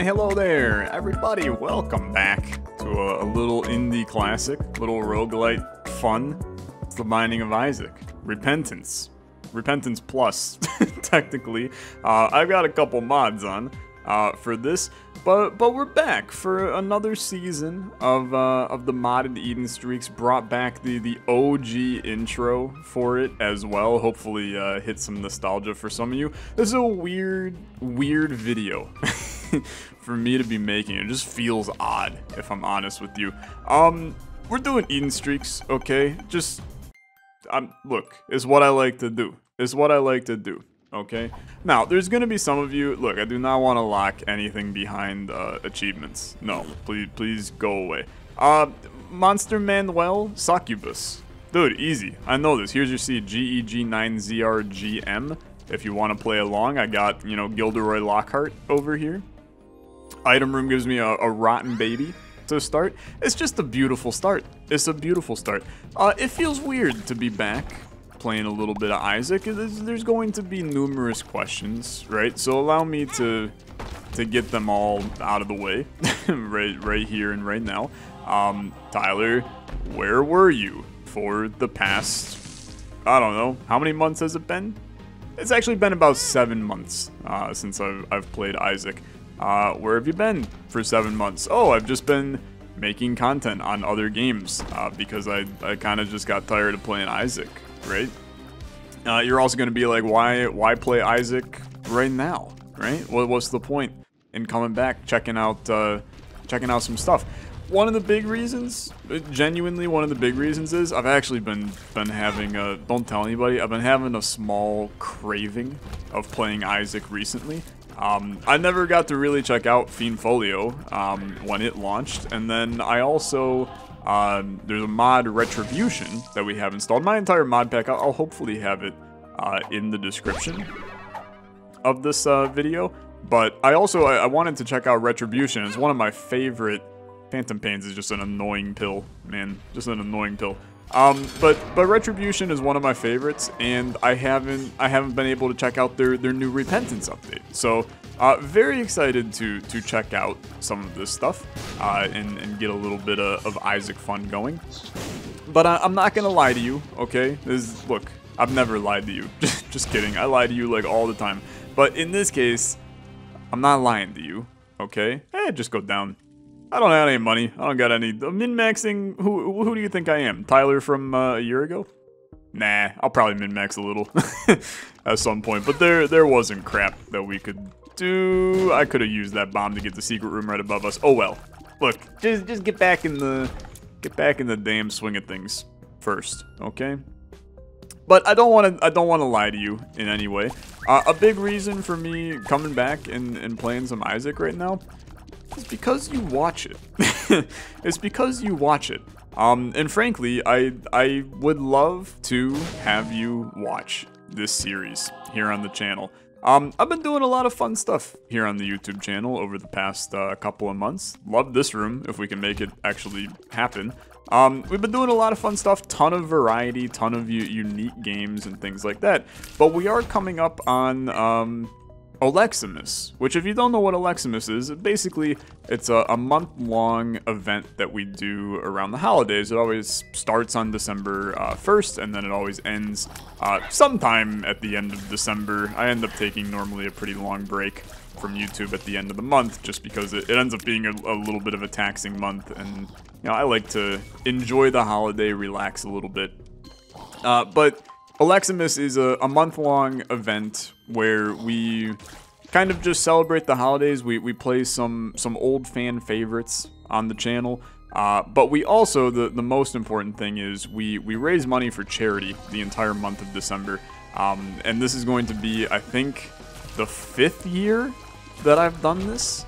Hello there, everybody. Welcome back to a little indie classic, little roguelite fun. It's The Binding of Isaac. Repentance. Repentance Plus, technically. I've got a couple mods on for this, but we're back for another season of the modded Eden Streaks. Brought back the OG intro for it as well. Hopefully hit some nostalgia for some of you. This is a weird video. For me to be making it just feels odd, if I'm honest with you. We're doing Eden Streaks, okay? Just look, it's what I like to do. It's what I like to do, okay? Now, there's gonna be some of you. Look, I do not want to lock anything behind achievements. No, please go away. Monster Manuel Succubus, dude, easy. I know this. Here's your seed, GEG9ZRGM. If you want to play along, I got, you know, Gilderoy Lockhart over here. Item room gives me a rotten baby to start. It's just a beautiful start. It's a beautiful start. It feels weird to be back playing a little bit of Isaac. There's going to be numerous questions, right? So allow me to get them all out of the way right here and right now. Tyler, where were you for the past, I don't know, how many months has it been? It's actually been about 7 months since I've played Isaac. Where have you been for 7 months? Oh, I've just been making content on other games because I kind of just got tired of playing Isaac, right? You're also going to be like, why play Isaac right now, right? What's the point in coming back, checking out some stuff? One of the big reasons, genuinely one of the big reasons, is I've actually been having a, don't tell anybody, I've been having a small craving of playing Isaac recently. I never got to really check out Fiendfolio when it launched, and then I also, there's a mod, Retribution, that we have installed. My entire mod pack, I'll hopefully have it in the description of this video, but I also, I wanted to check out Retribution. It's one of my favorite. Phantom Pains is just an annoying pill, man. Just an annoying pill. But Retribution is one of my favorites, and I haven't been able to check out their new Repentance update. So very excited to check out some of this stuff and get a little bit of Isaac fun going. But I'm not gonna lie to you, okay? Look, I've never lied to you. Just kidding. I lie to you like all the time. But in this case, I'm not lying to you, okay? Eh, just go down. I don't have any money. I don't got any. Min-maxing, who do you think I am? Tyler from a year ago? Nah, I'll probably min-max a little at some point. But there wasn't crap that we could do. I could have used that bomb to get the secret room right above us. Oh well. Look, just get back in the damn swing of things first, okay? But I don't want to lie to you in any way. A big reason for me coming back and playing some Isaac right now. It's because you watch it. It's because you watch it. And frankly, I would love to have you watch this series here on the channel. I've been doing a lot of fun stuff here on the YouTube channel over the past couple of months. Love this room, if we can make it actually happen. We've been doing a lot of fun stuff, ton of variety, ton of unique games and things like that. But we are coming up on... Aleximus, which if you don't know what Aleximus is, basically it's a month-long event that we do around the holidays. It always starts on December 1st, and then it always ends sometime at the end of December. I end up taking normally a pretty long break from YouTube at the end of the month, just because it ends up being a little bit of a taxing month, and you know, I like to enjoy the holiday, relax a little bit. But Aleximus is a month-long event where we kind of just celebrate the holidays. We play some old fan favorites on the channel, but we also, the most important thing is we raise money for charity the entire month of December, and this is going to be, I think, the 5th year that I've done this,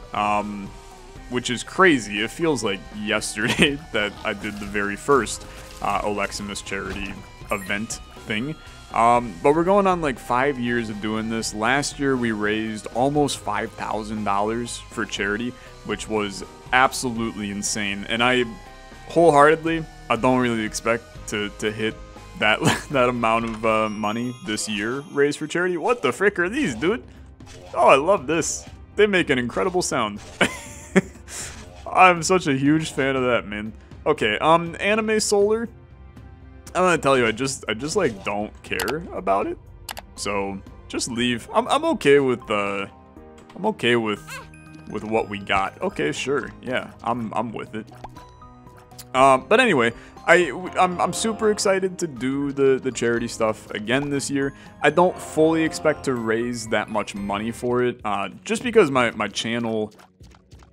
which is crazy. It feels like yesterday that I did the very first Aleximus charity event thing. But we're going on like 5 years of doing this. Last year we raised almost $5,000 for charity, which was absolutely insane. And I wholeheartedly, I don't really expect to hit that amount of money this year raised for charity. What the frick are these, dude? Oh, I love this. They make an incredible sound. I'm such a huge fan of that, man. Okay, Anime Solar. I'm gonna tell you, I just like don't care about it. So just leave. I'm okay with I'm okay with what we got. Okay, sure, yeah, I'm with it. But anyway, I'm super excited to do the charity stuff again this year. I don't fully expect to raise that much money for it, just because my channel.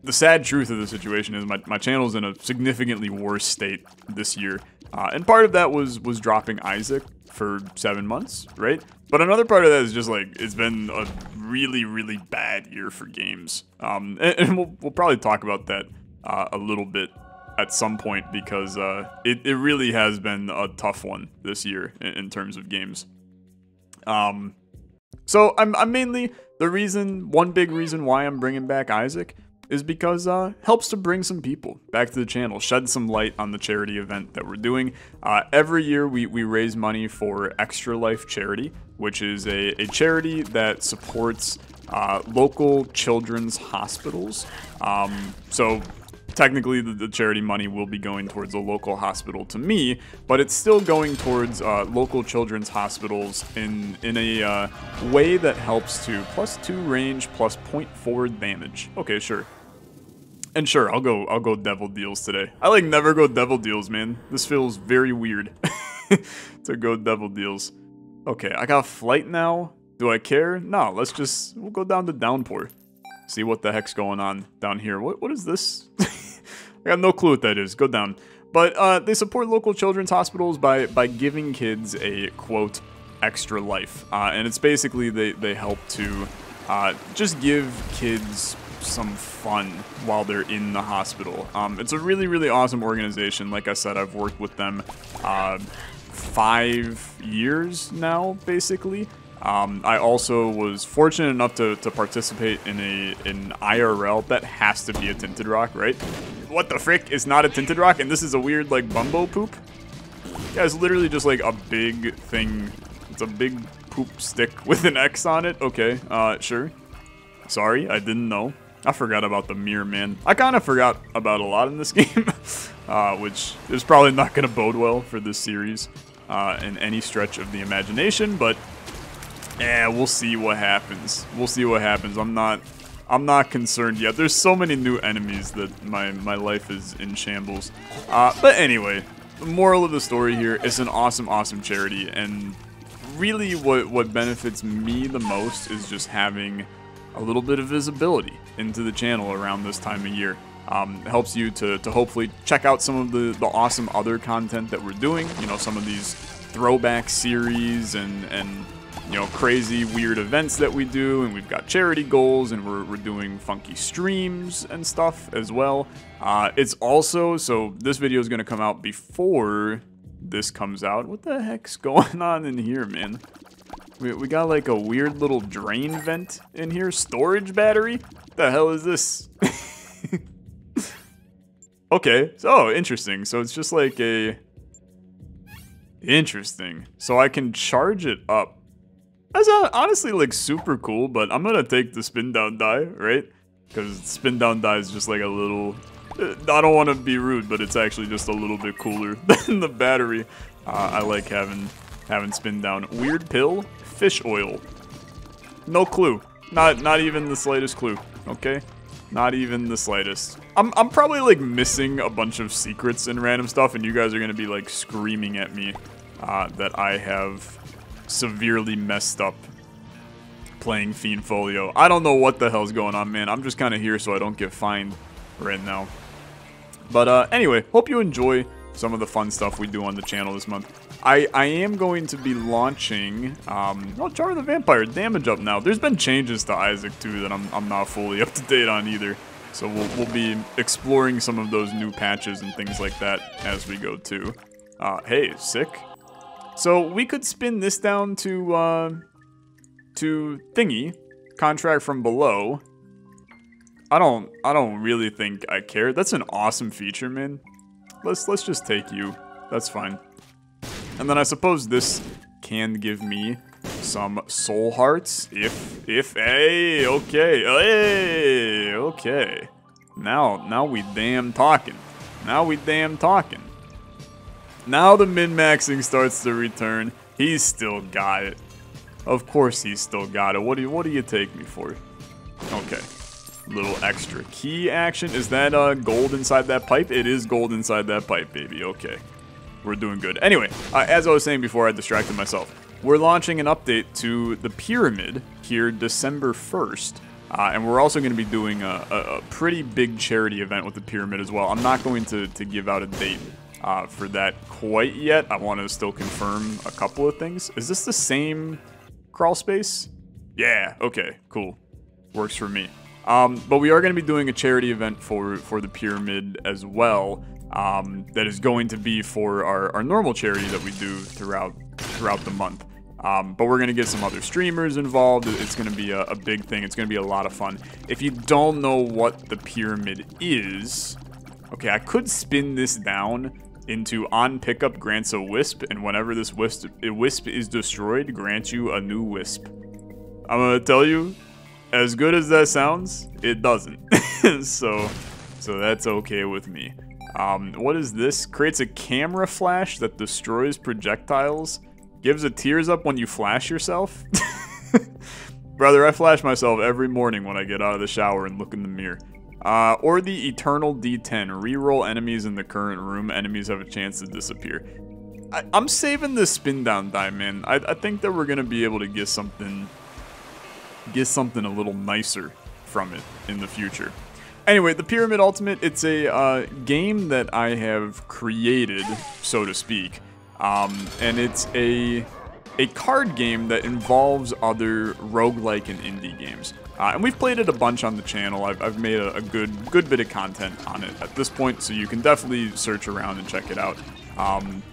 The sad truth of the situation is my channel's in a significantly worse state this year. And part of that was dropping Isaac for 7 months, right? But another part of that is just like, it's been a really, really bad year for games. And we'll probably talk about that a little bit at some point, because it really has been a tough one this year in terms of games. So I'm mainly, one big reason why I'm bringing back Isaac is because helps to bring some people back to the channel, shed some light on the charity event that we're doing. Every year we raise money for Extra Life Charity, which is a charity that supports local children's hospitals. So technically the charity money will be going towards a local hospital to me, but it's still going towards local children's hospitals in a way that helps to +2 range, +0.4 damage. Okay, sure. And sure, I'll go devil deals today. I like never go devil deals, man. This feels very weird to go devil deals. Okay, I got flight now. Do I care? No, we'll go down to downpour. See what the heck's going on down here. What is this? I got no clue what that is. Go down. But they support local children's hospitals by giving kids a, quote, extra life. And it's basically they help to just give kids some fun while they're in the hospital. It's a really, really awesome organization. Like I said, I've worked with them 5 years now, basically. I also was fortunate enough to participate in an IRL. That has to be a tinted rock, right? What the frick is not a tinted rock? And this is a weird, like, bumbo poop? Yeah, it's literally just, like, a big thing. It's a big poop stick with an X on it. Okay, sure. Sorry, I didn't know. I forgot about the mirror, man. I kind of forgot about a lot in this game, which is probably not going to bode well for this series in any stretch of the imagination, but... yeah, we'll see what happens. We'll see what happens. I'm not concerned yet. There's so many new enemies that my life is in shambles. But anyway, the moral of the story here, it's an awesome, awesome charity, and really what benefits me the most is just having a little bit of visibility into the channel around this time of year. It helps you to hopefully check out some of the awesome other content that we're doing. You know, some of these throwback series and you know, crazy, weird events that we do, and we've got charity goals, and we're doing funky streams and stuff as well. It's also, so this video is going to come out before this comes out. What the heck's going on in here, man? We got like a weird little drain vent in here. Storage battery? The hell is this? Okay, so interesting. So it's just like a... interesting. So I can charge it up. That's honestly like super cool, but I'm gonna take the spin down die, right? Because spin down die is just like a little... I don't want to be rude, but it's actually just a little bit cooler than the battery. I like having spin down. Weird pill, fish oil. No clue. Not even the slightest clue. Okay, not even the slightest. I'm probably like missing a bunch of secrets and random stuff, and you guys are gonna be like screaming at me that I have severely messed up playing Fiendfolio. I don't know what the hell's going on, man. I'm just kind of here so I don't get fined right now. But anyway, hope you enjoy some of the fun stuff we do on the channel this month. I am going to be launching... oh, Jar of the Vampire, damage up now. There's been changes to Isaac, too, that I'm not fully up to date on either. So we'll be exploring some of those new patches and things like that as we go, too. Hey, sick. So we could spin this down to thingy, contract from below. I don't really think I care. That's an awesome feature, man. Let's just take you. That's fine. And then I suppose this can give me some soul hearts. If, hey, okay, hey, okay. Now we damn talking. Now we damn talking. Now the min-maxing starts to return. He's still got it. Of course he's still got it. What do you take me for? Okay. Little extra key action. Is that gold inside that pipe? It is gold inside that pipe, baby. Okay. We're doing good. Anyway, as I was saying before, I distracted myself. We're launching an update to The Pyramid here December 1st. And we're also going to be doing a pretty big charity event with The Pyramid as well. I'm not going to give out a date for that quite yet. I want to still confirm a couple of things. Is this the same crawl space? Yeah, okay, cool. Works for me. But we are going to be doing a charity event for The Pyramid as well. That is going to be for our normal charity that we do throughout the month. But we're going to get some other streamers involved. It's going to be a big thing. It's going to be a lot of fun. If you don't know what The Pyramid is... Okay, I could spin this down into on pickup grants a wisp, and whenever this wisp is destroyed, grants you a new wisp. I'm going to tell you, as good as that sounds, it doesn't. so that's okay with me. What is this? Creates a camera flash that destroys projectiles. Gives a tears up when you flash yourself. Brother, I flash myself every morning when I get out of the shower and look in the mirror. Or the Eternal D10. Reroll enemies in the current room. Enemies have a chance to disappear. I'm saving this spin down dime, man. I think that we're going to be able to get something a little nicer from it in the future. Anyway, The Pyramid Ultimate, it's a game that I have created, so to speak. And it's a card game that involves other roguelike and indie games. And we've played it a bunch on the channel. I've made a good bit of content on it at this point, so you can definitely search around and check it out.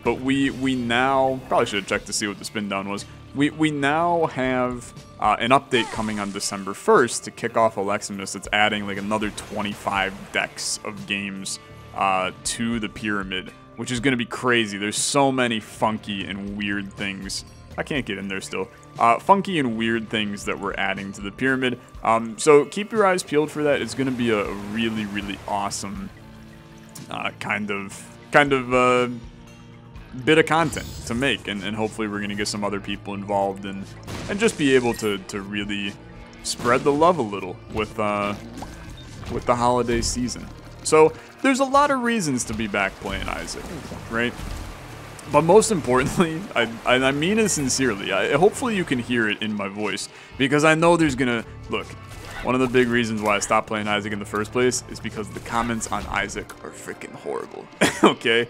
But we now... Probably should have checked to see what the spin down was. We now have an update coming on December 1st to kick off Aleximus. It's adding like another 25 decks of games to The Pyramid, which is going to be crazy. There's so many funky and weird things. I can't get in there still. Funky and weird things that we're adding to The Pyramid. So keep your eyes peeled for that. It's going to be a really, really awesome kind of bit of content to make. And hopefully we're going to get some other people involved and just be able to really spread the love a little with the holiday season. So there's a lot of reasons to be back playing Isaac, right? But most importantly, I mean it sincerely, hopefully you can hear it in my voice, because I know there's gonna... Look, one of the big reasons why I stopped playing Isaac in the first place is because the comments on Isaac are freaking horrible, okay?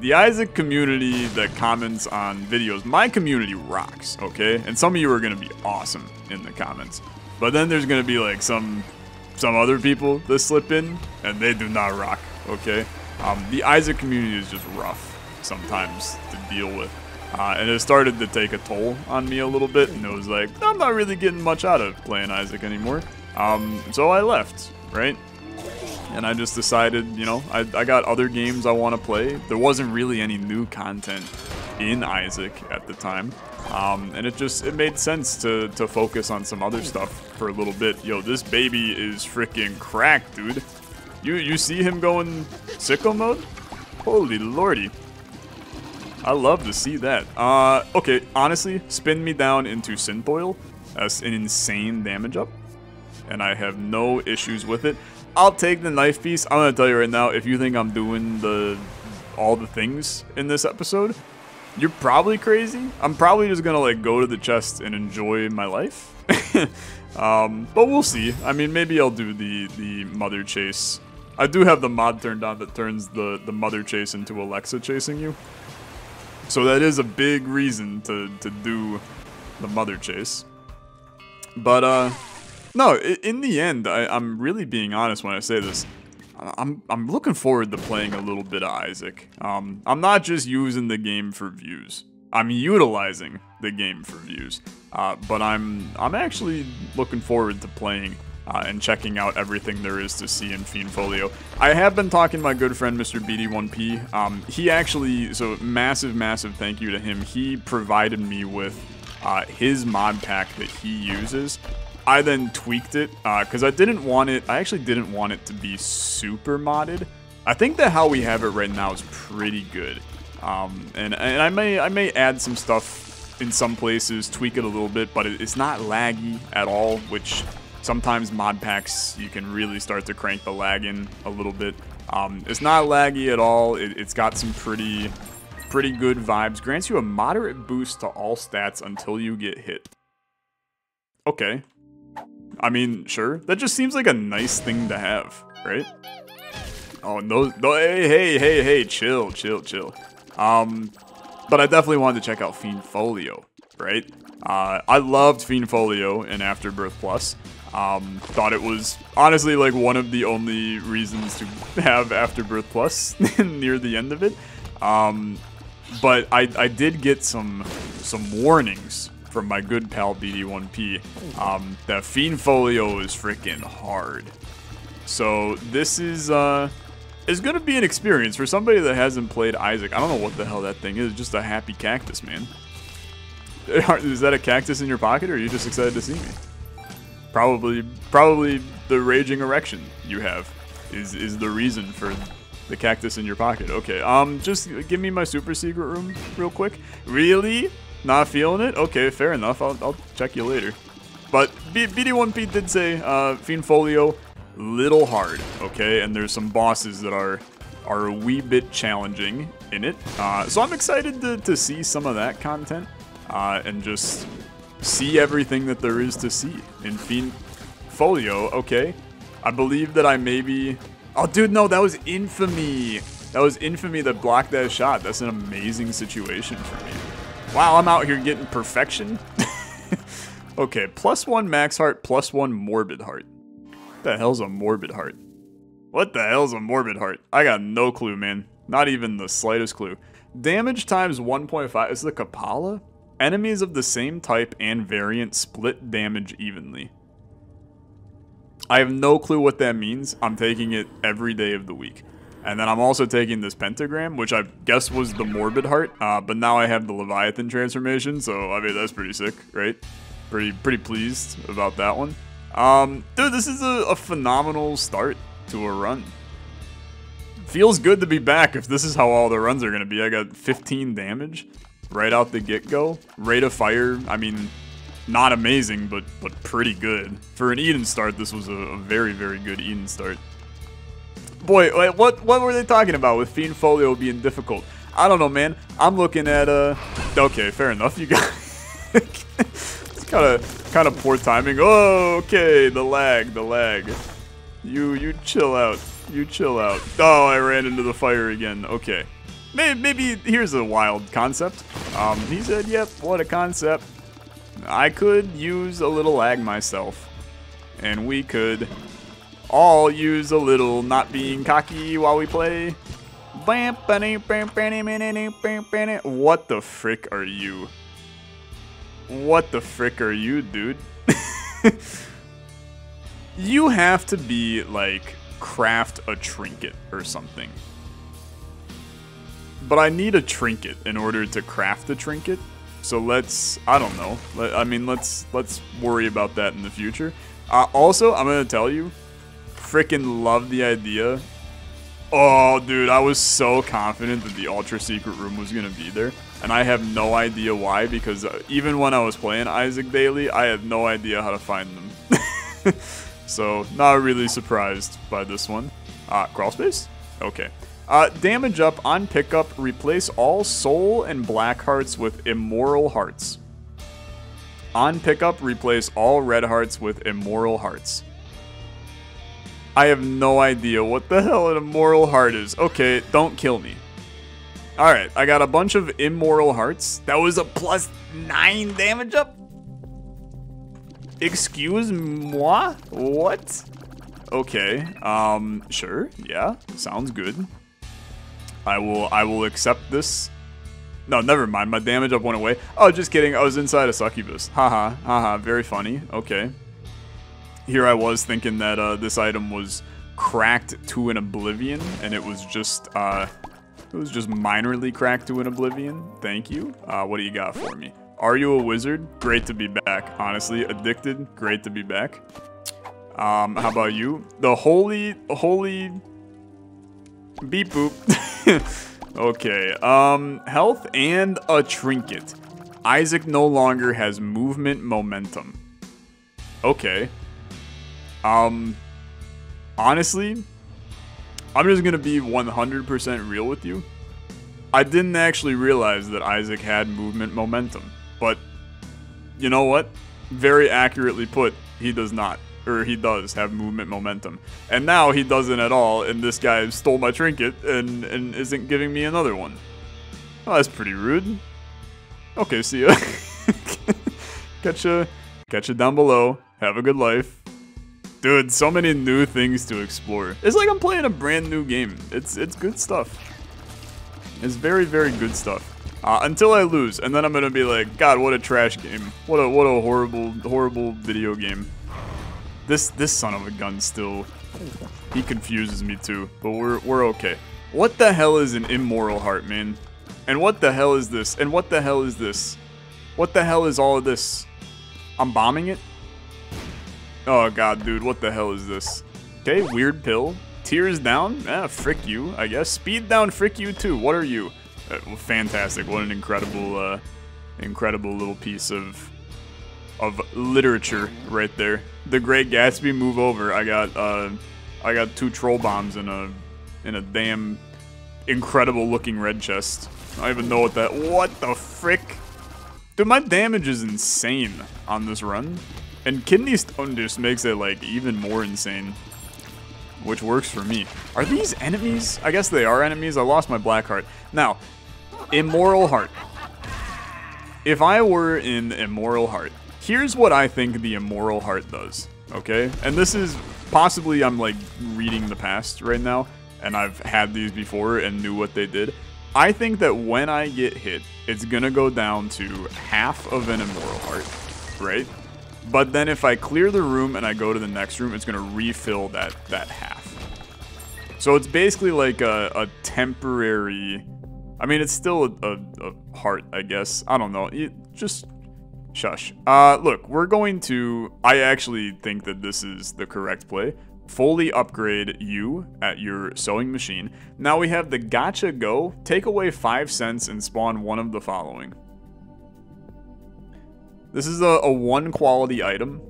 The Isaac community that comments on videos, my community rocks, okay? And some of you are gonna be awesome in the comments. But then there's gonna be like some other people that slip in, and they do not rock, okay? The Isaac community is just rough sometimes to deal with. And it started to take a toll on me a little bit, and it was like, I'm not really getting much out of playing Isaac anymore. So I left, right? And I just decided, you know, I got other games I want to play. There wasn't really any new content in Isaac at the time. And it made sense to focus on some other stuff for a little bit. Yo, this baby is freaking cracked, dude. You see him going sicko mode? Holy lordy. I love to see that. Okay, honestly, spin me down into Sinfoil. That's an insane damage up. And I have no issues with it. I'll take the knife piece. I'm gonna tell you right now, if you think I'm doing all the things in this episode, you're probably crazy. I'm probably just gonna like go to the chest and enjoy my life. But we'll see. I mean, maybe I'll do the mother chase. I do have the mod turned on that turns the mother chase into Alexa chasing you. So that is a big reason to do the mother chase. But no, in the end, I'm really being honest when I say this. I'm looking forward to playing a little bit of Isaac. I'm not just using the game for views. I'm utilizing the game for views. But I'm actually looking forward to playing and checking out everything there is to see in Fiendfolio. I have been talking to my good friend, Mr. BD1P. He actually, so massive, massive thank you to him. He provided me with his mod pack that he uses. I then tweaked it because I actually didn't want it to be super modded. I think that how we have it right now is pretty good. And I may add some stuff in some places, tweak it a little bit, but it's not laggy at all, which sometimes mod packs, you can really start to crank the lag in a little bit. It's not laggy at all. It's got some pretty good vibes. Grants you a moderate boost to all stats until you get hit. Okay. I mean, sure. That just seems like a nice thing to have, right? Oh, no, hey, chill. But I definitely wanted to check out Fiendfolio, right? I loved Fiendfolio in Afterbirth Plus. Thought it was honestly like one of the only reasons to have Afterbirth Plus near the end of it. But I did get some warnings from my good pal BD1P that Fiendfolio is freaking hard. So this is gonna be an experience for somebody that hasn't played Isaac. I don't know what the hell that thing is. Just a happy cactus, man. Is that a cactus in your pocket, or are you just excited to see me? Probably the raging erection you have is the reason for the cactus in your pocket. Okay, just give me my super secret room real quick. Really? Not feeling it? Okay, fair enough. I'll check you later. But BD1P did say Fiendfolio, little hard, okay? And there's some bosses that are a wee bit challenging in it. So I'm excited to see some of that content and just see everything that there is to see in Fiendfolio, okay? I believe that I maybe... Oh, dude, no, that was Infamy. That was Infamy that blocked that shot. That's an amazing situation for me. Wow, I'm out here getting perfection. Okay, +1 max heart, +1 morbid heart. What the hell's a morbid heart? What the hell's a morbid heart? I got no clue, man. Not even the slightest clue. Damage times 1.5. Is the Kapala? Enemies of the same type and variant split damage evenly. I have no clue what that means. I'm taking it every day of the week. And then I'm also taking this pentagram, which I guess was the morbid heart, but now I have the Leviathan transformation, so I mean that's pretty sick, right? Pretty pleased about that one. Dude, this is a phenomenal start to a run. Feels good to be back if this is how all the runs are gonna be. I got 15 damage right out the get-go. Rate of fire, I mean, not amazing, but pretty good. For an Eden start, this was a very, very good Eden start. Boy, what were they talking about with Fiendfolio being difficult? I don't know, man. I'm looking at okay, fair enough. You got it's kind of poor timing. Oh, okay, the lag. You chill out. Oh, I ran into the fire again. Okay, maybe here's a wild concept. He said, "Yep, what a concept." I could use a little lag myself, and we could. All use a little not being cocky while we play. What the frick are you? What the frick are you, dude? You have to be like craft a trinket or something. But I need a trinket in order to craft a trinket. So let's, I don't know. I mean, let's worry about that in the future. Also, I'm gonna tell you. Freaking love the idea. Oh, dude, I was so confident that the ultra secret room was gonna be there, and I have no idea why, because even when I was playing Isaac daily, I had no idea how to find them. So not really surprised by this one. Crawl space. Okay. Damage up on pickup. Replace all soul and black hearts with immoral hearts. On pickup, replace all red hearts with immoral hearts. I have no idea what the hell an immoral heart is. Okay, don't kill me. Alright, I got a bunch of immoral hearts. That was a +9 damage up? Excuse moi? What? Okay, sure, yeah, sounds good. I will accept this. No, never mind, my damage up went away. Oh, just kidding, I was inside a succubus. Haha, very funny, okay. here I was thinking that this item was cracked to an oblivion, and it was just minorly cracked to an oblivion. Thank you. What do you got for me? Are you a wizard? Great to be back. Honestly, addicted. Great to be back. How about you? The holy beep boop. Okay, health and a trinket. Isaac no longer has movement momentum. Okay. Honestly, I'm just gonna be 100% real with you. I didn't actually realize that Isaac had movement momentum, but you know what? Very accurately put, he does not. Or he does have movement momentum. And now he doesn't at all, and this guy stole my trinket and isn't giving me another one. Oh, that's pretty rude. Okay, see ya. Catch ya down below. Have a good life. Dude, so many new things to explore. It's like I'm playing a brand new game. It's good stuff. It's very, very good stuff. Until I lose, and then I'm gonna be like, God, what a trash game. What a horrible, horrible video game. This son of a gun still, he confuses me too, but we're okay. What the hell is an immoral heart, man? And what the hell is this? And what the hell is this? What the hell is all of this? I'm bombing it? Oh God, dude, what the hell is this? Okay, weird pill. Tears down? Eh, frick you, I guess. Speed down, frick you too. What are you? Well, fantastic, what an incredible, incredible little piece of literature right there. The Great Gatsby, move over. I got two troll bombs in a damn incredible looking red chest. I don't even know what that. What the frick? Dude, my damage is insane on this run, and kidney stone just makes it like even more insane, which works for me. Are these enemies? I guess they are enemies. I lost my black heart. Now, immoral heart. If I were in immoral heart. Here's what I think the immoral heart does, okay? And this is possibly, I'm like reading the past right now, and I've had these before and knew what they did. I think that when I get hit, it's gonna go down to half of an immoral heart, right? But then if I clear the room and I go to the next room, it's gonna refill that half. So it's basically like a temporary, I mean, it's still a heart, I guess. I don't know, it just... Shush. Look, we're going to... I actually think that this is the correct play. Fully upgrade you at your sewing machine. Now we have the gotcha go. Take away 5 cents and spawn one of the following. This is a one quality item.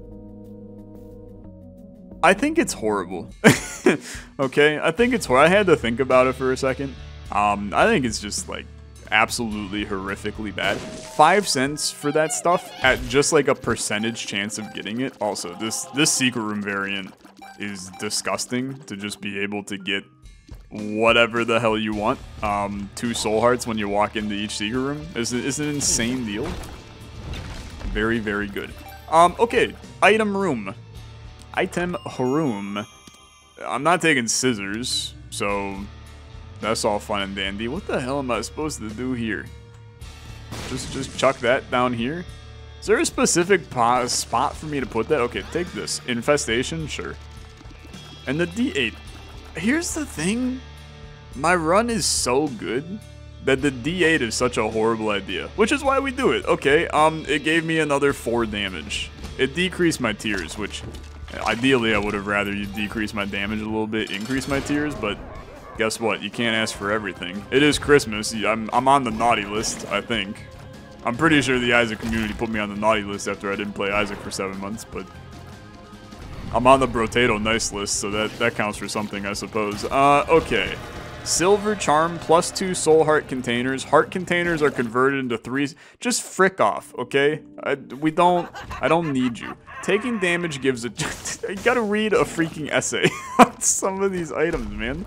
I think it's horrible. Okay, I think it's horrible. I had to think about it for a second. I think it's just like... absolutely horrifically bad. 5 cents for that stuff at just like a percentage chance of getting it. Also, this secret room variant is disgusting to just be able to get whatever the hell you want. 2 soul hearts when you walk into each secret room is an insane deal. Very, very good. Okay, item room. Item room. I'm not taking scissors, so... that's all fun and dandy. What the hell am I supposed to do here? Just chuck that down here? Is there a specific spot for me to put that? Okay, take this. Infestation? Sure. And the D8. Here's the thing. My run is so good that the D8 is such a horrible idea. Which is why we do it. Okay, it gave me another 4 damage. It decreased my tears, which... ideally, I would have rather you decrease my damage a little bit, increase my tears, but... guess what? You can't ask for everything. It is Christmas. I'm on the naughty list, I think. I'm pretty sure the Isaac community put me on the naughty list after I didn't play Isaac for 7 months, but... I'm on the Brotato nice list, so that counts for something, I suppose. Okay. Silver Charm, +2 soul heart containers. Heart containers are converted into 3... Just frick off, okay? I don't need you. Taking damage gives a... You gotta read a freaking essay on some of these items, man.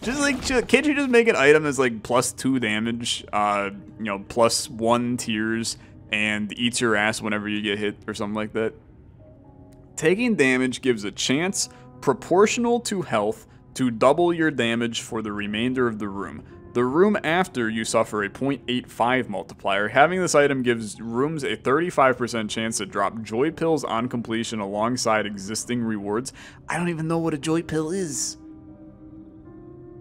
Just like, can't you just make an item that's like +2 damage, you know, +1 tears, and eats your ass whenever you get hit or something like that? Taking damage gives a chance proportional to health to double your damage for the remainder of the room. The room after you suffer a 0.85 multiplier. Having this item gives rooms a 35% chance to drop joy pills on completion alongside existing rewards. I don't even know what a joy pill is.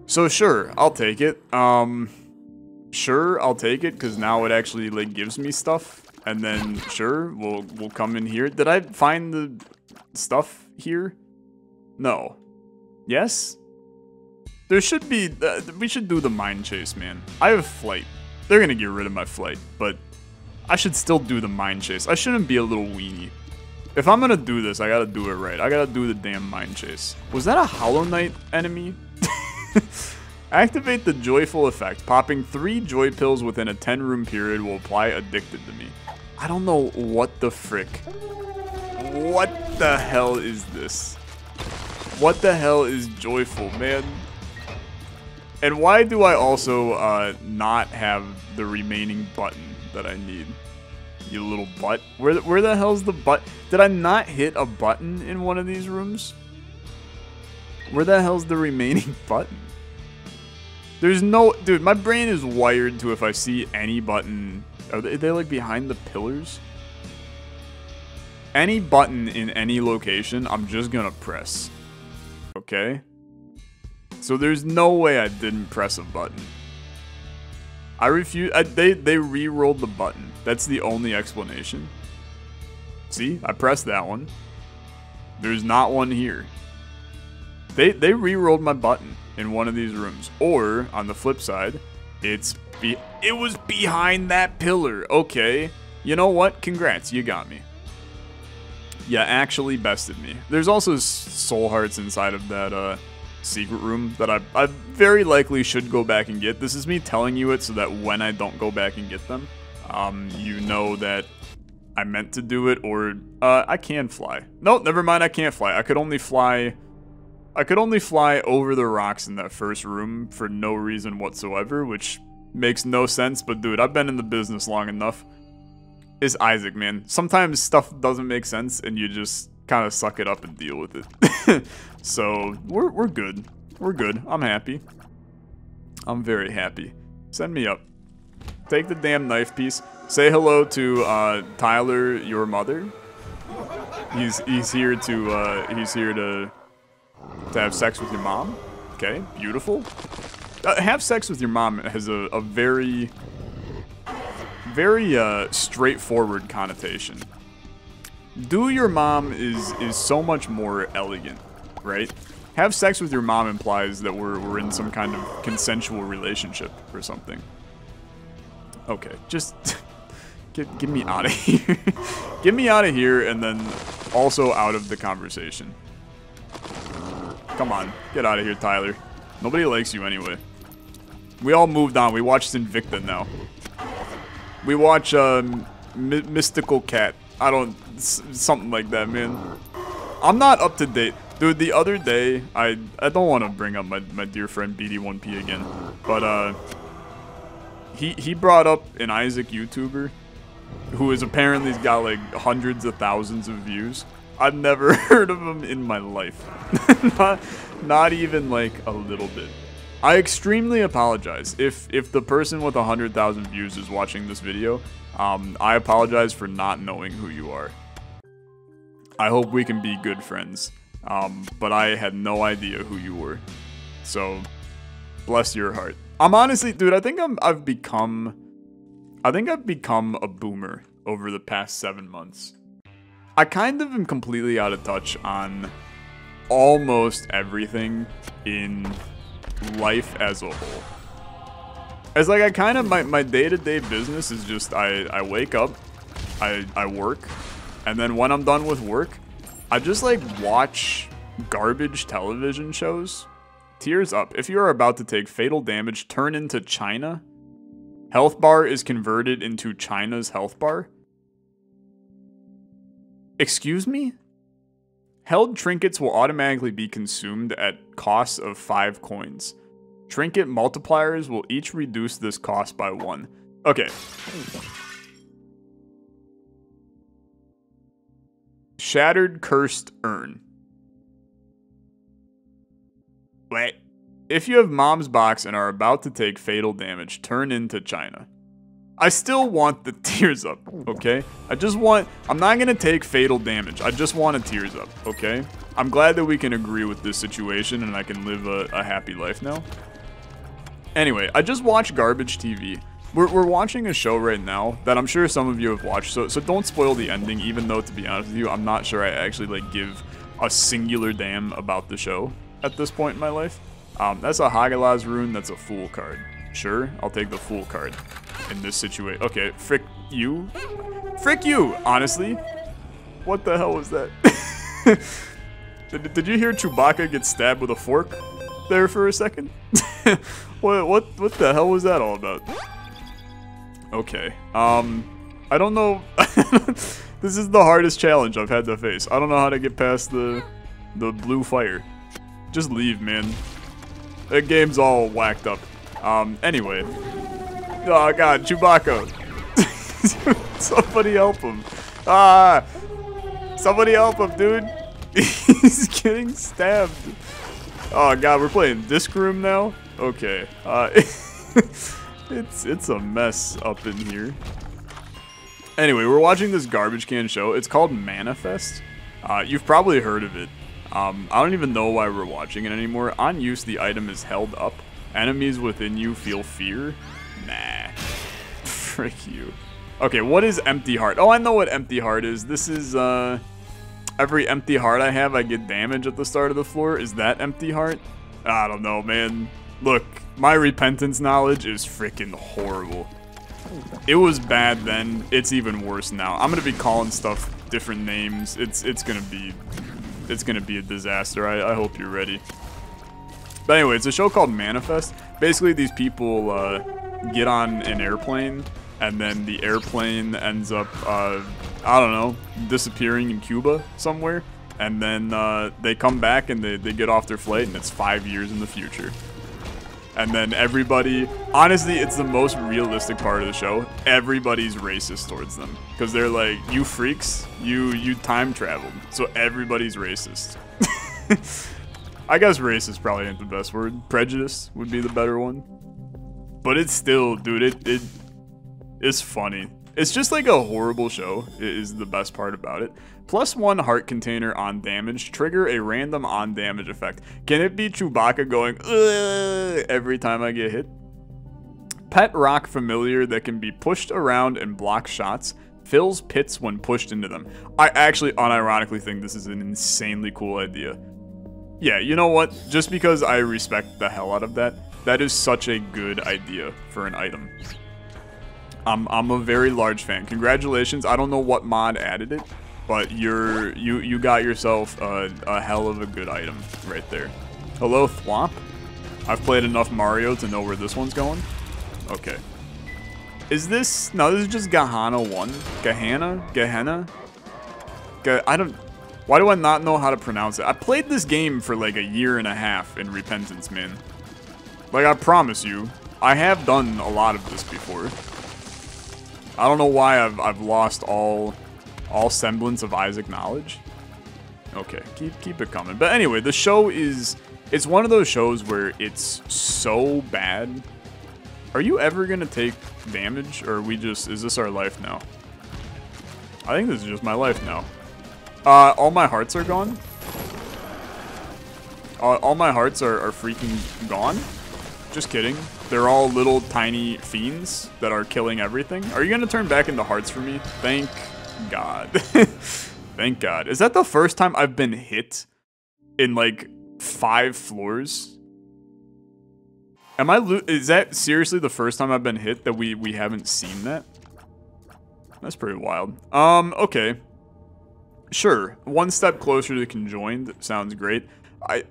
So sure, I'll take it. Sure, I'll take it, because now it actually like gives me stuff. And then sure, we'll come in here. Did I find the stuff here? No. Yes? There should be, we should do the mine chase, man. I have flight. They're gonna get rid of my flight, but I should still do the mine chase. I shouldn't be a little weenie. If I'm gonna do this, I gotta do it right. I gotta do the damn mine chase. Was that a Hollow Knight enemy? Activate the joyful effect. Popping 3 joy pills within a 10-room period will apply addicted to me. I don't know what the frick. What the hell is this? What the hell is joyful, man? And why do I also not have the remaining button that I need? You little butt. Where the hell's the butt? Did I not hit a button in one of these rooms? Where the hell's the remaining button? There's no... Dude, my brain is wired to if I see any button... Are they like behind the pillars? Any button in any location, I'm just gonna press. Okay? So there's no way I didn't press a button. I refuse. They re-rolled the button. That's the only explanation. See, I pressed that one. There's not one here. They re-rolled my button in one of these rooms. Or on the flip side, it was behind that pillar. Okay, you know what? Congrats, you got me. You actually bested me. There's also soul hearts inside of that. Secret room that I very likely should go back and get. This is me telling you it so that when I don't go back and get them, you know that I meant to do it. Or I can fly. No, never mind. I can't fly. I could only fly over the rocks in that first room for no reason whatsoever, which makes no sense. But dude, I've been in the business long enough. It's Isaac, man. Sometimes stuff doesn't make sense, and you just kind of suck it up and deal with it. So we're good. We're good. I'm happy. I'm very happy. Send me up. Take the damn knife piece. Say hello to Tyler, your mother. He's here to have sex with your mom. Okay, beautiful. Have sex with your mom has a very, very straightforward connotation. Do your mom is so much more elegant, right? Have sex with your mom implies that we're in some kind of consensual relationship or something. Okay, just get me out of here. Get me out of here, and then also out of the conversation. Come on, get out of here, Tyler. Nobody likes you anyway. We all moved on. We watch Invicta now. We watch Mystical Cat. I don't... something like that, man. I'm not up to date. Dude, the other day, I don't want to bring up my dear friend BD1P again, but he brought up an Isaac YouTuber who has apparently got like hundreds of thousands of views. I've never heard of him in my life. not even like a little bit. I extremely apologize if the person with 100,000 views is watching this video. I apologize for not knowing who you are. I hope we can be good friends, but I had no idea who you were. So, bless your heart. I'm honestly, dude, I think I've become a boomer over the past 7 months. I kind of am completely out of touch on almost everything in life as a whole. It's like I kind of, my day-to-day business is just, I wake up, I work, and then when I'm done with work, I just like watch garbage television shows. Tears up. If you are about to take fatal damage, turn into China. Health bar is converted into China's health bar. Excuse me? Held trinkets will automatically be consumed at cost of 5 coins. Trinket multipliers will each reduce this cost by 1. Okay. Shattered Cursed Urn. What? If you have mom's box and are about to take fatal damage, turn into China. I still want the tears up, okay? I'm not gonna take fatal damage. I just want a tears up, okay? I'm glad that we can agree with this situation and I can live a happy life now. Anyway, I just watch garbage TV. We're watching a show right now that I'm sure some of you have watched, so don't spoil the ending, even though, to be honest with you, I'm not sure I actually, like, give a singular damn about the show at this point in my life. That's a Hagalaz rune, that's a Fool card. Sure, I'll take the Fool card in this situation. Okay, frick you. Frick you, honestly. What the hell was that? Did you hear Chewbacca get stabbed with a fork there for a second? What the hell was that all about? Okay, I don't know. This is the hardest challenge I've had to face. I don't know how to get past the blue fire. Just leave, man. That game's all whacked up. Anyway. Oh god, Chewbacca. Somebody help him. Ah! Somebody help him, dude. He's getting stabbed. Oh god, we're playing Disc Room now? Okay. It's a mess up in here. Anyway, we're watching this garbage can show. It's called Manifest. You've probably heard of it. I don't even know why we're watching it anymore. On use, the item is held up. Enemies within you feel fear. Nah. Frick you. Okay, what is empty heart? Oh, I know what empty heart is. This is, every empty heart I have, I get damage at the start of the floor. Is that empty heart? I don't know, man. Look, my repentance knowledge is freaking horrible. It was bad then. It's even worse now. I'm gonna be calling stuff different names. It's gonna be a disaster. I hope you're ready. But anyway, it's a show called Manifest. Basically, these people get on an airplane, and then the airplane ends up, I don't know, disappearing in Cuba somewhere. And then they come back, and they get off their flight, and it's 5 years in the future. And then everybody, honestly, it's the most realistic part of the show. Everybody's racist towards them. Because they're like, you freaks, you time traveled. So everybody's racist. I guess racist probably ain't the best word. Prejudice would be the better one. But it's still, dude, it's funny. It's just like a horrible show, is the best part about it. Plus one heart container on damage. Trigger a random on damage effect. Can it be Chewbacca going ugh every time I get hit? Pet rock familiar that can be pushed around and block shots. Fills pits when pushed into them. I actually unironically think this is an insanely cool idea. Yeah, you know what? Just because I respect the hell out of that, that is such a good idea for an item. I'm a very large fan. Congratulations. I don't know what mod added it, but you got yourself a hell of a good item right there. Hello, Thwomp. I've played enough Mario to know where this one's going. Okay. Is this... No, this is just Gehenna 1. Gehenna? Gehenna? I don't... Why do I not know how to pronounce it? I played this game for like a year and a half in Repentance, man. Like, I promise you, I have done a lot of this before. I don't know why I've lost all semblance of Isaac knowledge. Okay, keep it coming. But anyway, the show is... It's one of those shows where it's so bad. Are you ever going to take damage? Or are we just... Is this our life now? I think this is just my life now. All my hearts are gone? All my hearts are freaking gone? Just kidding. They're all little tiny fiends that are killing everything. Are you going to turn back into hearts for me? Thank God. Thank God. Is that the first time I've been hit in like 5 floors? Am I is that seriously the first time I've been hit that we haven't seen that? That's pretty wild. Okay. Sure. One step closer to conjoined sounds great.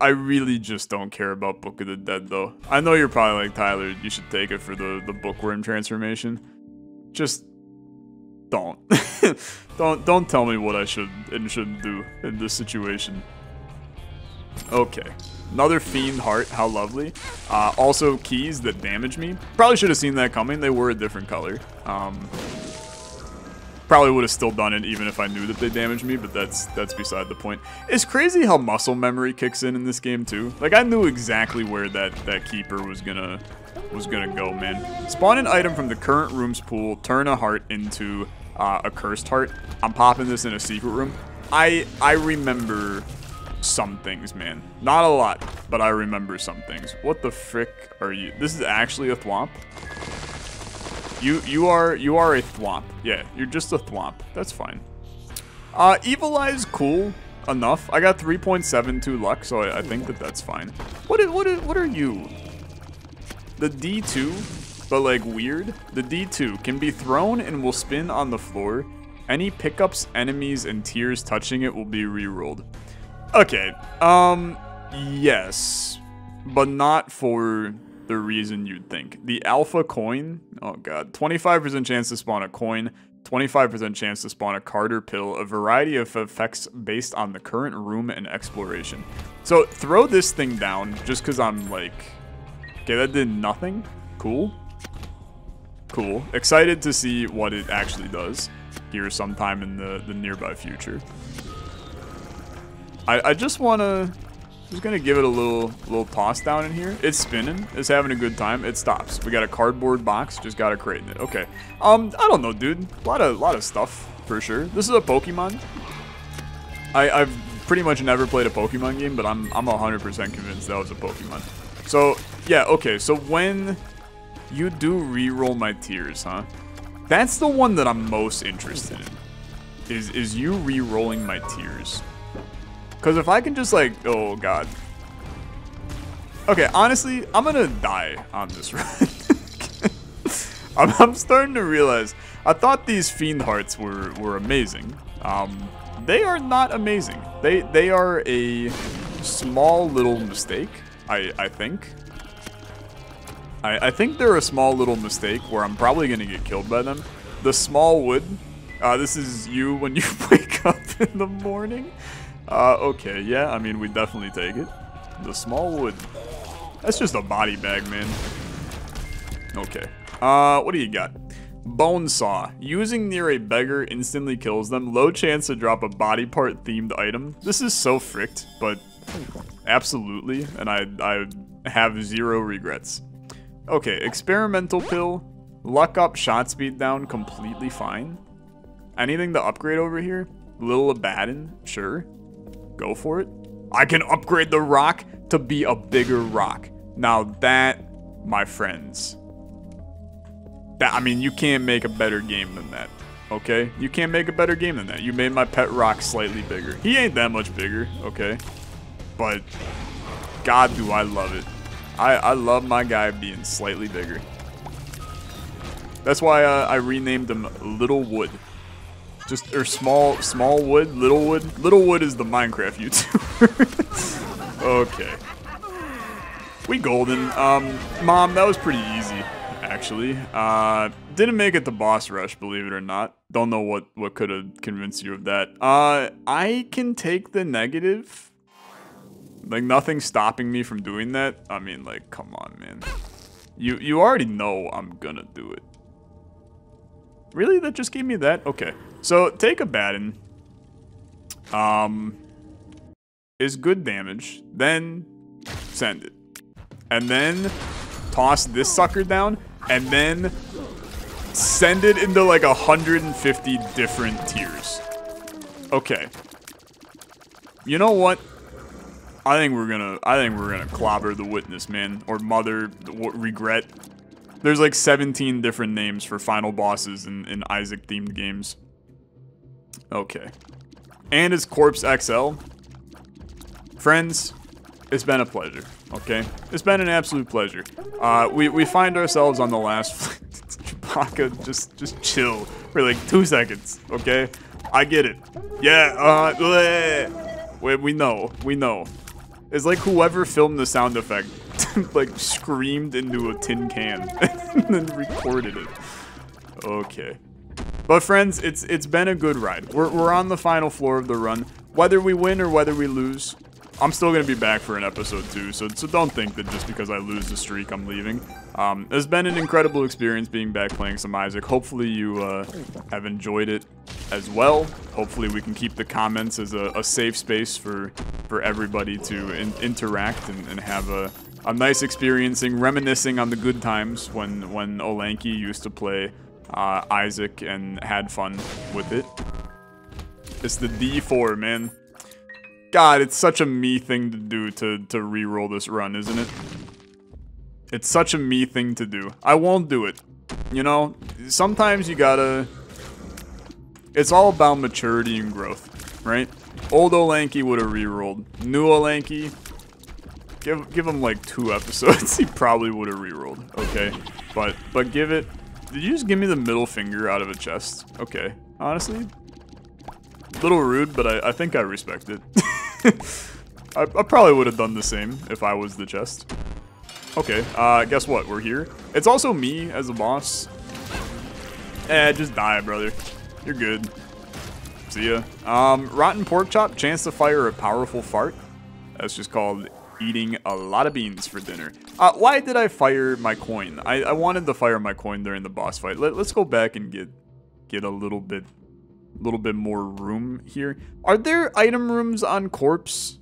I really just don't care about Book of the Dead, though. I know you're probably like, Tyler, you should take it for the Bookworm transformation. Just don't. Don't tell me what I should and shouldn't do in this situation. Okay. Another fiend heart. How lovely. Also keys that damage me. Probably should have seen that coming. They were a different color. probably would have still done it even if I knew that they damaged me, but that's beside the point. It's crazy how muscle memory kicks in this game too. Like, I knew exactly where that keeper was gonna go, man. Spawn an item from the current room's pool, turn a heart into a cursed heart. I'm popping this in a secret room. I remember some things, man. Not a lot, but I remember some things. What the frick are you? This is actually a thwomp? You are a thwomp. Yeah, you're just a thwomp. That's fine. Evil Eye's cool enough. I got 3.72 luck, so I think that's fine. What are you? The D2, but like weird. The D2 can be thrown and will spin on the floor. Any pickups, enemies, and tears touching it will be rerolled. Okay, yes, but not for the reason you'd think. The alpha coin, oh god, 25% chance to spawn a coin, 25% chance to spawn a card or pill, a variety of effects based on the current room and exploration. So throw this thing down just because I'm like, okay, that did nothing. Cool. Cool. Excited to see what it actually does here sometime in the nearby future. I just wanna, just gonna give it a little toss down in here. It's spinning. It's having a good time. It stops. We got a cardboard box. Just got a crate in it. Okay. I don't know, dude. A lot of stuff for sure. This is a Pokemon. I've pretty much never played a Pokemon game, but I'm 100% convinced that was a Pokemon. So yeah, okay. So when you do re-roll my tears, huh? That's the one that I'm most interested in. Is you re-rolling my tears? Because if I can just like, oh god. Okay, honestly, I'm gonna die on this run. I'm starting to realize, I thought these fiend hearts were amazing. They are not amazing. They are a small little mistake, I think. I think they're a small little mistake where I'm probably gonna get killed by them. The small wood, this is you when you wake up in the morning. Okay, yeah, I mean, we definitely take it. The small wood. That's just a body bag, man. Okay. What do you got? Bone saw. Using near a beggar instantly kills them. Low chance to drop a body part themed item. This is so fricked, but absolutely, and I have zero regrets. Okay, experimental pill. Luck up, shot speed down, completely fine. Anything to upgrade over here? Little Abaddon, sure. Go for it. I can upgrade the rock to be a bigger rock. Now that, my friends. That, I mean, you can't make a better game than that. Okay? You can't make a better game than that. You made my pet rock slightly bigger. He ain't that much bigger, okay? But, god do I love it. I love my guy being slightly bigger. That's why I renamed him Little Wood. Just, or small wood, little wood. Little wood is the Minecraft YouTuber. Okay. We golden. Mom, that was pretty easy, actually. Didn't make it to boss rush, believe it or not. Don't know what could have convinced you of that. I can take the negative. Like, nothing's stopping me from doing that. I mean, like, come on, man. You already know I'm gonna do it. Really? That just gave me that? Okay. So, take Abaddon. Is good damage. Then, send it. And then, toss this sucker down. And then, send it into like 150 different tiers. Okay. You know what? I think we're gonna clobber the witness, man. Or mother, regret. There's like 17 different names for final bosses in Isaac-themed games. Okay. And it's Corpse XL. Friends, it's been a pleasure, okay? It's been an absolute pleasure. We find ourselves on the last flight. Chewbacca, just chill for like 2 seconds, okay? I get it. Yeah, we know. It's like whoever filmed the sound effect like screamed into a tin can and then recorded it. Okay. But friends, it's been a good ride. We're on the final floor of the run. Whether we win or whether we lose, I'm still going to be back for an episode 2, so don't think that just because I lose the streak, I'm leaving. It's been an incredible experience being back playing some Isaac. Hopefully you have enjoyed it as well. Hopefully we can keep the comments as a safe space for everybody to interact and have a nice experiencing, reminiscing on the good times when Olanki used to play Isaac and had fun with it. It's the D4, man. God, it's such a me thing to do to reroll this run, isn't it? It's such a me thing to do. I won't do it. You know, sometimes you gotta... It's all about maturity and growth, right? Old Olanki would have rerolled. New Olanki... Give him like 2 episodes, he probably would have rerolled. Okay, but give it... Did you just give me the middle finger out of a chest? Okay, honestly, little rude, but I think I respect it. I probably would have done the same if I was the chest. Okay, guess what? We're here. It's also me as a boss. Eh, just die, brother. You're good. See ya. Rotten pork chop, chance to fire a powerful fart. That's just called... eating a lot of beans for dinner. Why did I fire my coin? I wanted to fire my coin during the boss fight. Let's go back and get a little bit more room here. Are there item rooms on corpse?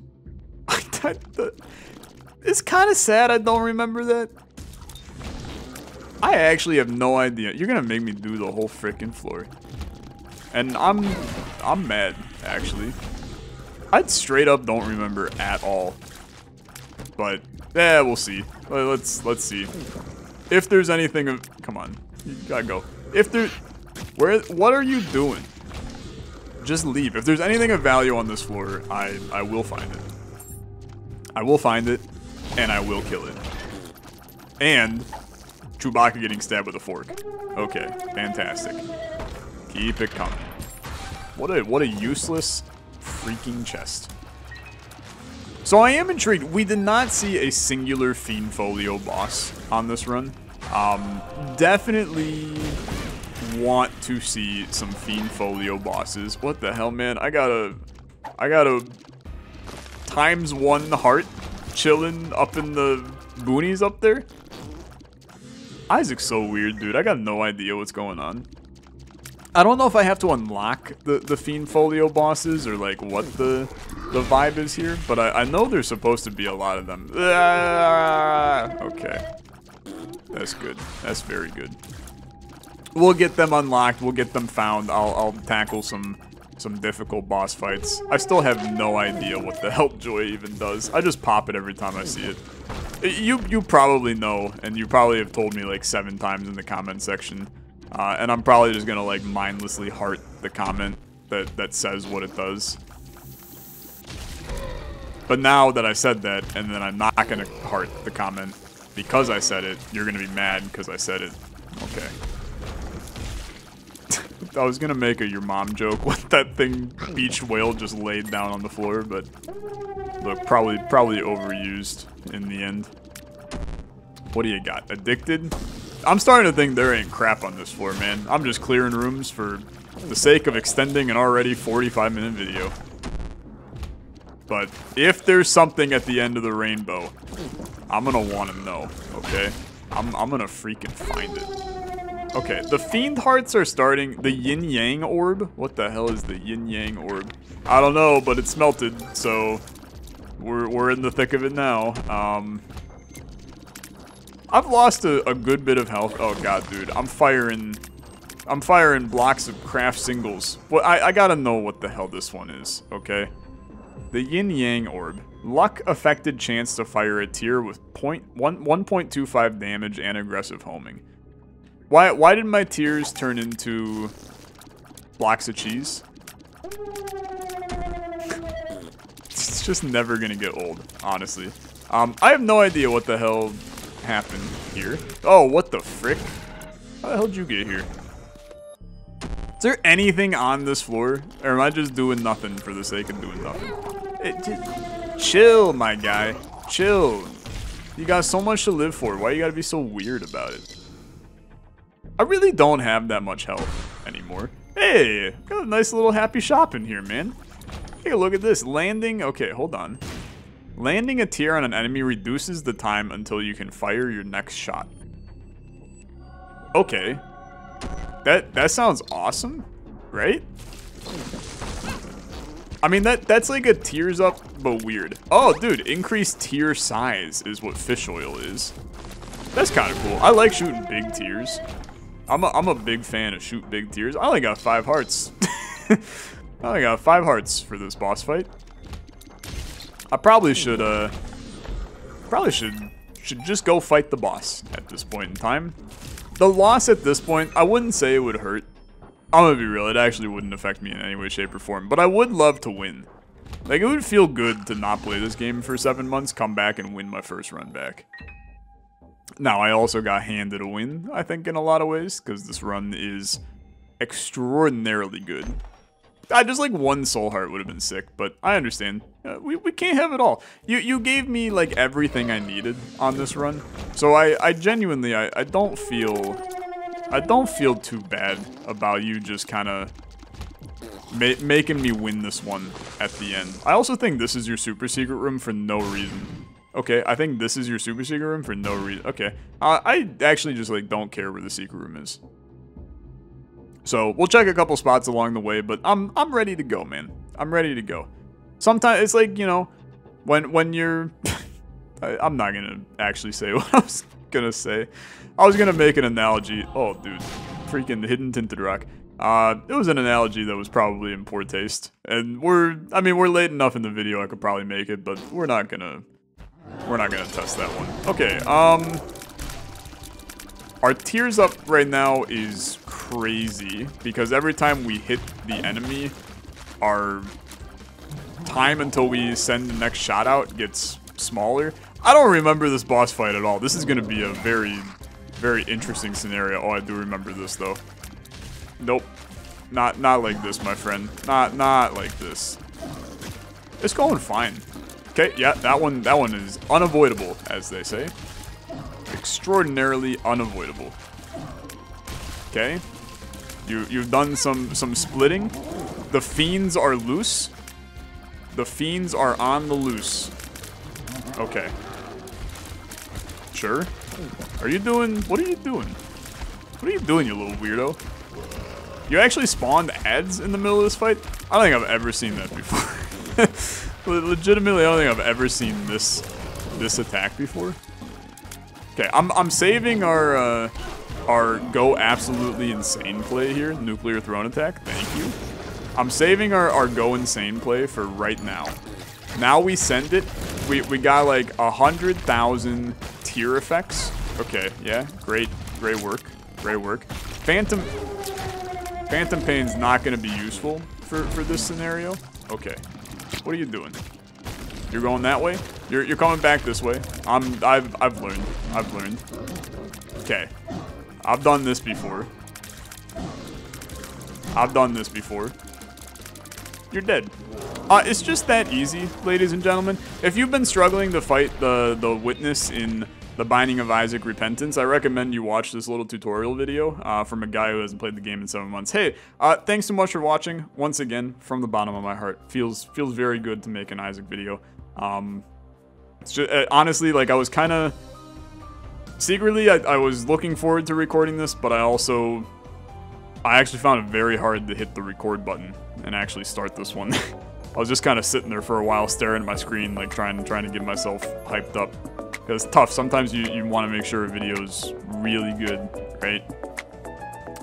It's kind of sad I don't remember that. I actually have no idea. You're gonna make me do the whole freaking floor. And I'm mad, actually. I straight up don't remember at all. But yeah, we'll see. Let's see if there's anything. Come on, you gotta go. If there, what are you doing? Just leave. If there's anything of value on this floor, I will find it. I will find it, and I will kill it. And Chewbacca getting stabbed with a fork. Okay, fantastic. Keep it coming. What a useless freaking chest. So I am intrigued. We did not see a singular Fiendfolio boss on this run. Definitely want to see some Fiendfolio bosses. What the hell, man? I got a ×1 heart chilling up in the boonies up there. Isaac's so weird, dude. I got no idea what's going on. I don't know if I have to unlock the Fiendfolio bosses or like what the vibe is here, but I know there's supposed to be a lot of them. Okay. That's good. That's very good. We'll get them unlocked. We'll get them found. I'll tackle some difficult boss fights. I still have no idea what the Help Joy even does. I just pop it every time I see it. You probably know, and you probably have told me like 7 times in the comment section. And I'm probably just gonna like mindlessly heart the comment that says what it does. But now that I said that, and then I'm not gonna heart the comment because I said it, you're gonna be mad because I said it. Okay. I was gonna make a your mom joke with that thing beach whale just laid down on the floor, but look, probably overused in the end. What do you got? Addicted? I'm starting to think there ain't crap on this floor, man. I'm just clearing rooms for the sake of extending an already 45-minute video. But if there's something at the end of the rainbow, I'm gonna wanna know, okay? I'm gonna freaking find it. Okay, the fiend hearts are starting. The Yin-Yang Orb? What the hell is the Yin-Yang Orb? I don't know, but it's melted, so we're in the thick of it now. I've lost a good bit of health. Oh god, dude, I'm firing blocks of craft singles. Well, I gotta know what the hell this one is, okay? The Yin-Yang Orb. Luck affected chance to fire a tier with 1.25 damage and aggressive homing. Why did my tiers turn into blocks of cheese? It's just never gonna get old, honestly. I have no idea what the hell happened here. Oh, what the frick? How the hell did you get here? Is there anything on this floor? Or am I just doing nothing for the sake of doing nothing? Chill, my guy. Chill. You got so much to live for. Why you gotta be so weird about it? I really don't have that much health anymore. Hey, got a nice little happy shop in here, man. Take a look at this. Landing. Okay, hold on. Landing a tear on an enemy reduces the time until you can fire your next shot. Okay. That sounds awesome, right? I mean, that's like a tears up, but weird. Oh, dude, increased tear size is what fish oil is. That's kind of cool. I like shooting big tears. I'm a big fan of shoot big tears. I only got 5 hearts. I only got 5 hearts for this boss fight. I probably should just go fight the boss at this point in time. The loss at this point, I wouldn't say it would hurt. I'm gonna be real, it actually wouldn't affect me in any way, shape, or form, but I would love to win. Like, it would feel good to not play this game for 7 months, come back, and win my first run back. Now, I also got handed a win, I think, in a lot of ways, because this run is extraordinarily good. I just, like, 1 soul heart would have been sick, but I understand. We can't have it all. You gave me, like, everything I needed on this run, so I genuinely, I don't feel... I don't feel too bad about you just kind of making me win this one at the end. I also think this is your super secret room for no reason. Okay, I think this is your super secret room for no reason. Okay, I actually just like don't care where the secret room is. So we'll check a couple spots along the way, but I'm ready to go, man. I'm ready to go. Sometimes it's like, you know, when you're, I'm not gonna actually say what I was gonna say. I was gonna make an analogy. Oh, dude, freaking hidden tinted rock. It was an analogy that was probably in poor taste, and I mean we're late enough in the video. I could probably make it, but we're not gonna test that one. Okay. Our tears up right now is crazy because every time we hit the enemy, our time until we send the next shot out gets smaller. I don't remember this boss fight at all. This is going to be a very, very interesting scenario. Oh, I do remember this, though. Nope. Not like this, my friend. Not like this. It's going fine. Okay, yeah, that one is unavoidable, as they say. Extraordinarily unavoidable. Okay. You've done some splitting. The fiends are loose. The fiends are on the loose. Okay. Sure. What are you doing, you little weirdo? You actually spawned ads in the middle of this fight? I don't think I've ever seen that before. Legitimately, I don't think I've ever seen this attack before. Okay, I'm saving our go absolutely insane play here. Nuclear throne attack. Thank you. I'm saving our go insane play for right now. Now we send it. We got like 100,000 tier effects. Okay, yeah, great work. Phantom Pain's not gonna be useful for this scenario. Okay, what are you doing? You're going that way. You're coming back this way. I've learned. Okay, I've done this before. You're dead. It's just that easy, ladies and gentlemen. If you've been struggling to fight the witness in The Binding of Isaac Repentance, I recommend you watch this little tutorial video from a guy who hasn't played the game in 7 months. Hey, thanks so much for watching. Once again, from the bottom of my heart, feels very good to make an Isaac video. It's just, honestly, like I was kind of secretly, I was looking forward to recording this, but I actually found it very hard to hit the record button and actually start this one. I was just kind of sitting there for a while staring at my screen, like trying to get myself hyped up. Because it's tough. Sometimes you want to make sure a video's really good, right?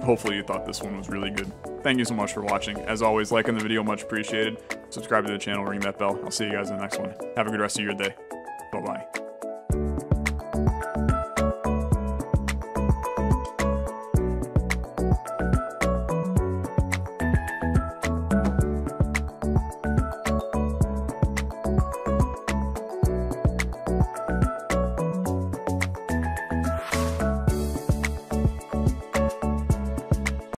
Hopefully you thought this one was really good. Thank you so much for watching. As always, liking the video, much appreciated. Subscribe to the channel, ring that bell. I'll see you guys in the next one. Have a good rest of your day. Bye-bye.